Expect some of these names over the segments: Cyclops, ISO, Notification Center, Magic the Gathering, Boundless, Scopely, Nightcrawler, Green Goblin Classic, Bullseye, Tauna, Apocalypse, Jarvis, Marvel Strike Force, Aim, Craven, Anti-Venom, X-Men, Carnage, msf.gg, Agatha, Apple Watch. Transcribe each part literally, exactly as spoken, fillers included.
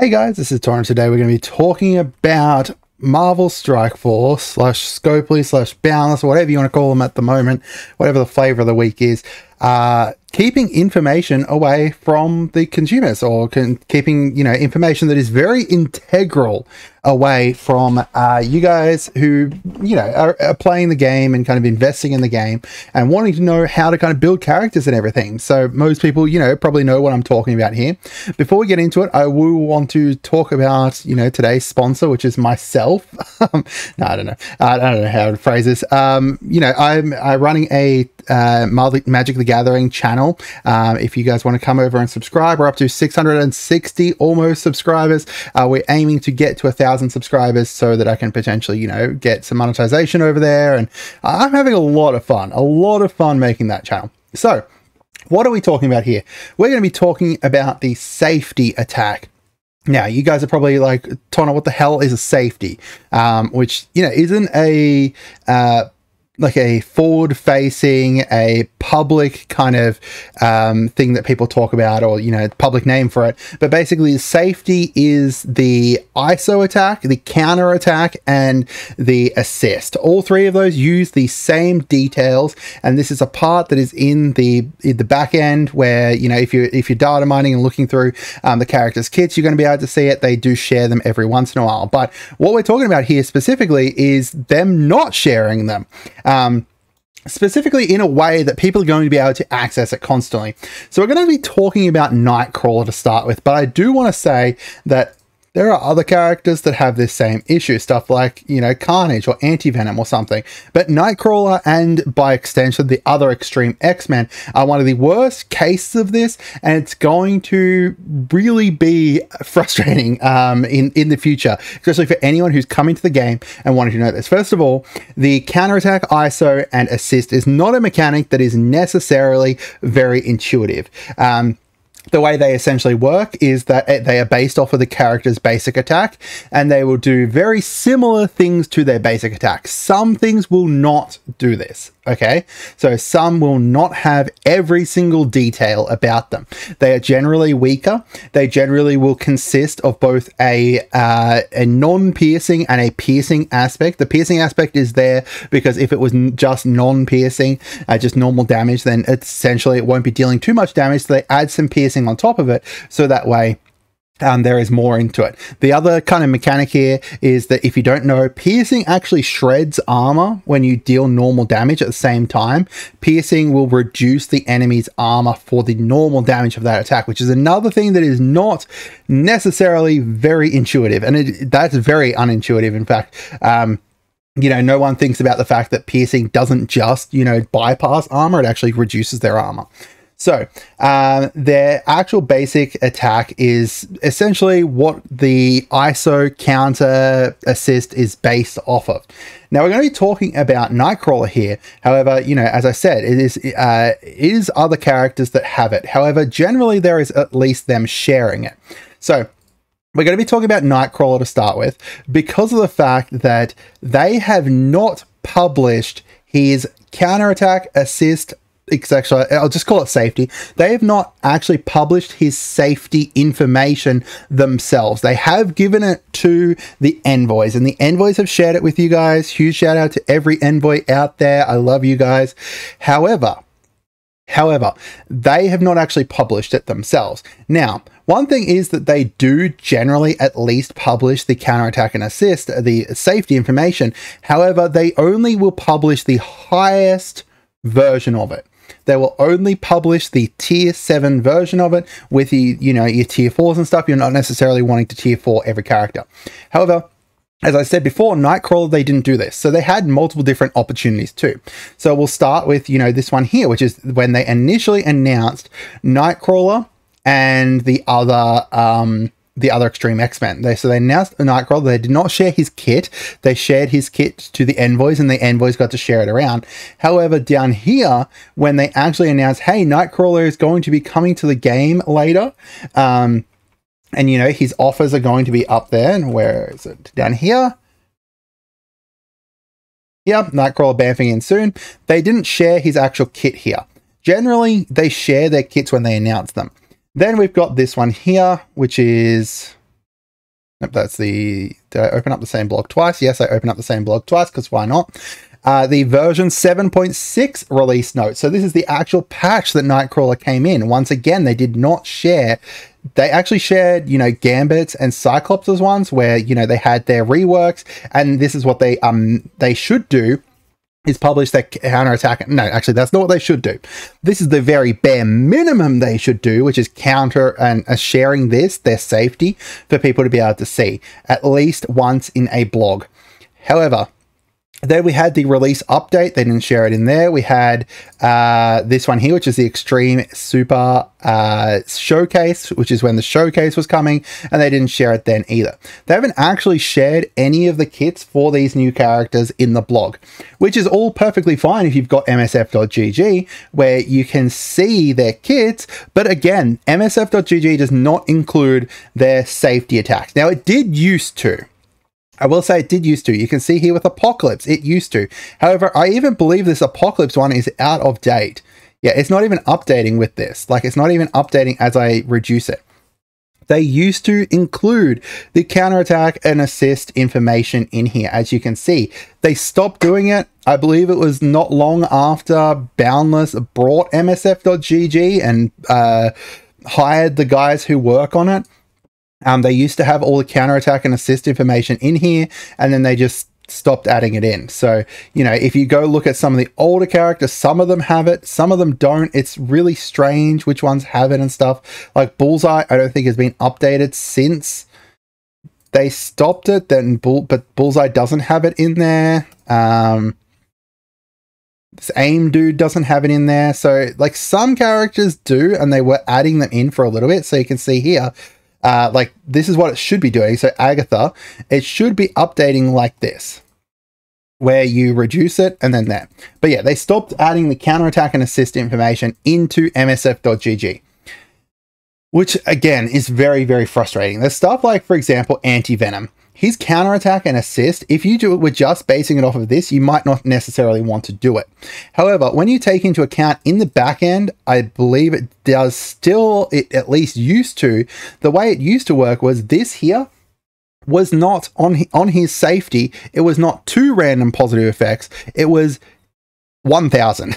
Hey guys, this is Tauna. Today we're going to be talking about Marvel Strike Force slash Scopely slash Boundless, whatever you want to call them at the moment, whatever the flavor of the week is, uh, keeping information away from the consumers, or can, keeping, you know, information that is very integral away from uh, you guys who, you know, are, are playing the game and kind of investing in the game and wanting to know how to kind of build characters and everything. So most people, you know, probably know what I'm talking about here. Before we get into it, I will want to talk about, you know, today's sponsor, which is myself. no, I don't know. I don't know how to phrase this. Um, you know, I'm, I'm running a uh, Magic the Gathering channel. Um, if you guys want to come over and subscribe, we're up to six hundred sixty almost subscribers. Uh, we're aiming to get to a thousand subscribers so that I can potentially, you know, get some monetization over there. And I'm having a lot of fun, a lot of fun making that channel. So what are we talking about here? We're going to be talking about the safety attack. Now, you guys are probably like, Tauna, what the hell is a safety? Um, which, you know, isn't a, uh, like a forward-facing, a public kind of um, thing that people talk about, or, you know, public name for it. But basically, safety is the I S O attack, the counter attack, and the assist. All three of those use the same details, and this is a part that is in the in the back end where, you know, if you if you're data mining and looking through um, the characters' kits, you're going to be able to see it. They do share them every once in a while, but what we're talking about here specifically is them not sharing them. Um, Um, specifically in a way that people are going to be able to access it constantly. So we're going to be talking about Nightcrawler to start with, but I do want to say that there are other characters that have this same issue, stuff like, you know, Carnage or Anti-Venom or something. But Nightcrawler, and by extension, the other extreme X-Men, are one of the worst cases of this, and it's going to really be frustrating um, in, in the future, especially for anyone who's come into the game and wanting to know this. First of all, the counterattack, I S O, and assist is not a mechanic that is necessarily very intuitive. Um, The way they essentially work is that they are based off of the character's basic attack, and they will do very similar things to their basic attack. Some things will not do this, okay? So some will not have every single detail about them. They are generally weaker. They generally will consist of both a, uh, a non-piercing and a piercing aspect. The piercing aspect is there because if it was just non-piercing, uh, just normal damage, then essentially it won't be dealing too much damage, so they add some piercing on top of it, so that way um, there is more into it. The other kind of mechanic here is that, if you don't know, piercing actually shreds armor when you deal normal damage at the same time. Piercing will reduce the enemy's armor for the normal damage of that attack, which is another thing that is not necessarily very intuitive, and it, that's very unintuitive, in fact. Um, You know, no one thinks about the fact that piercing doesn't just, you know, bypass armor, it actually reduces their armor. So um, their actual basic attack is essentially what the I S O, counter, assist is based off of. Now, we're going to be talking about Nightcrawler here. However, you know, as I said, it is, uh, it is other characters that have it. However, generally there is at least them sharing it. So we're going to be talking about Nightcrawler to start with, because of the fact that they have not published his counterattack, assist, actually, I'll just call it safety. They have not actually published his safety information themselves. They have given it to the envoys, and the envoys have shared it with you guys. Huge shout out to every envoy out there. I love you guys. However, however, they have not actually published it themselves. Now, one thing is that they do generally at least publish the counterattack and assist, the safety information. However, they only will publish the highest version of it. They will only publish the tier seven version of it. With the, you know, your tier fours and stuff, you're not necessarily wanting to tier four every character. However, as I said before, Nightcrawler, they didn't do this. So they had multiple different opportunities too. So we'll start with, you know, this one here, which is when they initially announced Nightcrawler and the other, um, the other extreme X-Men. They, so they announced Nightcrawler. They did not share his kit. They shared his kit to the envoys, and the envoys got to share it around. However, down here, when they actually announced, hey, Nightcrawler is going to be coming to the game later, um, and, you know, his offers are going to be up there. And where is it? Down here. Yep, Nightcrawler bamfing in soon. They didn't share his actual kit here. Generally, they share their kits when they announce them. Then we've got this one here, which is Nope, that's the... Did I open up the same blog twice? Yes, I opened up the same blog twice, because why not? Uh, the version seven point six release note. So this is the actual patch that Nightcrawler came in. Once again, they did not share... They actually shared, you know, Gambit's and Cyclops' ones where, you know, they had their reworks, and this is what they um they should do, is publish their counterattack. No, actually, that's not what they should do. This is the very bare minimum they should do, which is counter and uh, sharing this, their safety, for people to be able to see at least once in a blog. However, then we had the release update. They didn't share it in there. We had uh, this one here, which is the Extreme Super uh, Showcase, which is when the showcase was coming, and they didn't share it then either. They haven't actually shared any of the kits for these new characters in the blog, which is all perfectly fine if you've got M S F dot G G, where you can see their kits. But again, M S F dot G G does not include their safety attacks. Now, it did used to. I will say it did used to. You can see here with Apocalypse, it used to. However, I even believe this Apocalypse one is out of date. Yeah, it's not even updating with this. Like, it's not even updating as I reduce it. They used to include the counterattack and assist information in here, as you can see. They stopped doing it. I believe it was not long after Boundless brought M S F dot G G and uh, hired the guys who work on it. Um, they used to have all the counterattack and assist information in here, and then they just stopped adding it in. So, you know, if you go look at some of the older characters, some of them have it, some of them don't. It's really strange which ones have it and stuff. Like Bullseye, I don't think has been updated since they stopped it, then Bull but Bullseye doesn't have it in there. Um, this Aim dude doesn't have it in there. So, like, some characters do, and they were adding them in for a little bit. So you can see here, Uh, like, this is what it should be doing. So Agatha, it should be updating like this, where you reduce it and then that. But yeah, they stopped adding the counterattack and assist information into M S F dot G G, which again is very, very frustrating. There's stuff like, for example, Anti-Venom. His counterattack and assist, if you do it with just basing it off of this, you might not necessarily want to do it. However, when you take into account in the back end, I believe it does still, it at least used to, the way it used to work was this here was not on, on his safety. It was not two random positive effects. It was one thousand.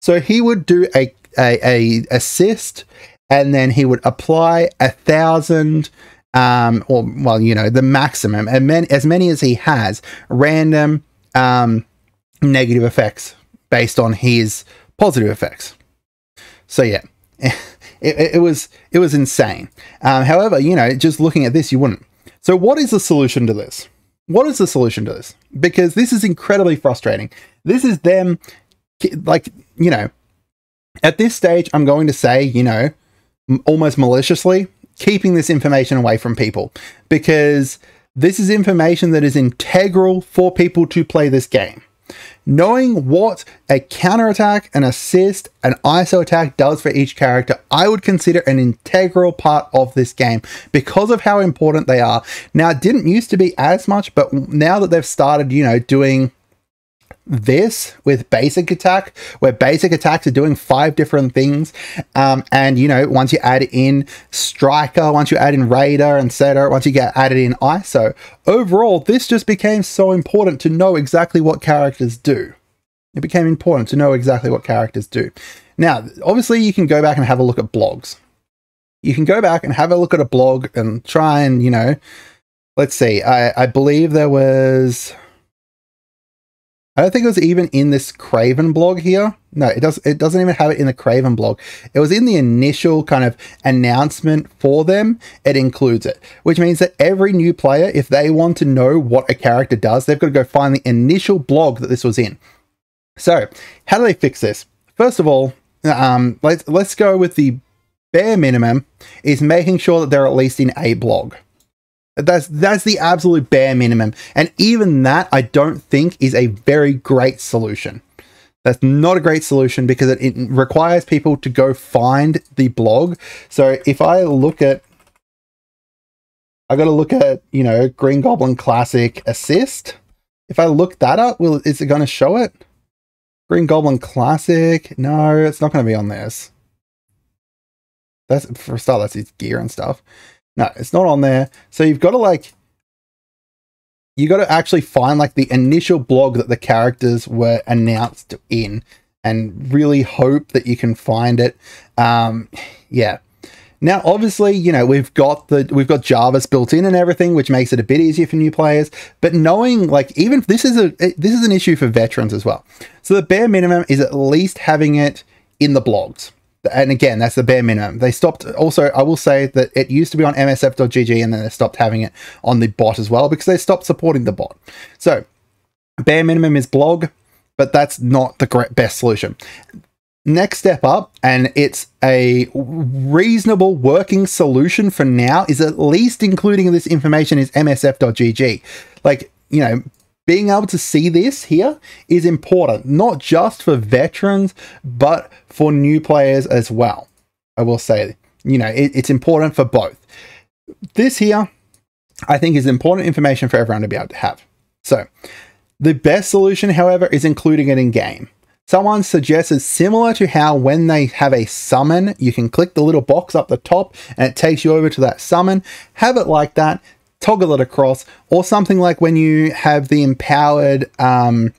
So he would do a, a, a assist, and then he would apply a thousand um or well you know the maximum, and then as many as he has random um negative effects based on his positive effects. So yeah, it, it was it was insane. Um however, you know, just looking at this, you wouldn't. So what is the solution to this? What is the solution to this? Because this is incredibly frustrating. This is them, like, you know, at this stage, I'm going to say, you know, almost maliciously keeping this information away from people, because this is information that is integral for people to play this game. Knowing what a counterattack, an assist, an I S O attack does for each character, I would consider an integral part of this game because of how important they are. Now, it didn't used to be as much, but now that they've started, you know, doing this with basic attack, where basic attacks are doing five different things, um and you know, once you add in Striker, once you add in Raider, etc., once you get added in I S O, overall this just became so important to know exactly what characters do. It became important to know exactly what characters do. Now obviously you can go back and have a look at blogs. You can go back and have a look at a blog and try and, you know, let's see, i i believe there was, I don't think it was even in this Craven blog here. No, it doesn't, it doesn't even have it in the Craven blog. It was in the initial kind of announcement for them. It includes it, which means that every new player, if they want to know what a character does, they've got to go find the initial blog that this was in. So how do they fix this? First of all, um, let's, let's go with the bare minimum is making sure that they're at least in a blog. That's, that's the absolute bare minimum. And even that, I don't think is a very great solution. That's not a great solution because it, it requires people to go find the blog. So if I look at, I got to look at, you know, Green Goblin Classic assist. If I look that up, will, is it going to show it? Green Goblin Classic. No, it's not going to be on this. That's for a start, that's his gear and stuff. No, it's not on there. So you've got to like, you got to actually find like the initial blog that the characters were announced in and really hope that you can find it. Um, yeah. Now, obviously, you know, we've got the, we've got Jarvis built in and everything, which makes it a bit easier for new players, but knowing like, even this is a, this is an issue for veterans as well. So the bare minimum is at least having it in the blogs. And again, that's the bare minimum. They stopped. Also, I will say that it used to be on m s f dot g g and then they stopped having it on the bot as well because they stopped supporting the bot. So bare minimum is blog, but that's not the best solution. Next step up, and it's a reasonable working solution for now, is at least including this information is m s f dot g g. Like, you know, being able to see this here is important, not just for veterans, but for new players as well. I will say, you know, it, it's important for both. This here, I think, is important information for everyone to be able to have. So the best solution, however, is including it in game. Someone suggested similar to how when they have a summon, you can click the little box up the top and it takes you over to that summon. Have it like that, toggle it across, or something like when you have the empowered, um,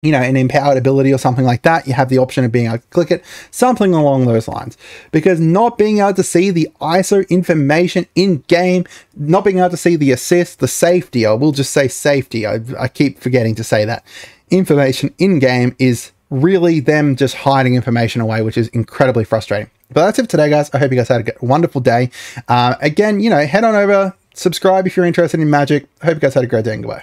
you know, an empowered ability or something like that, you have the option of being able to click it, something along those lines. Because not being able to see the I S O information in game, not being able to see the assist, the safety, I will just say safety, I, I keep forgetting to say that, information in game is really them just hiding information away, which is incredibly frustrating. But that's it for today, guys. I hope you guys had a wonderful day. Uh, again, you know, head on over, subscribe if you're interested in Magic. I hope you guys had a great day and goodbye.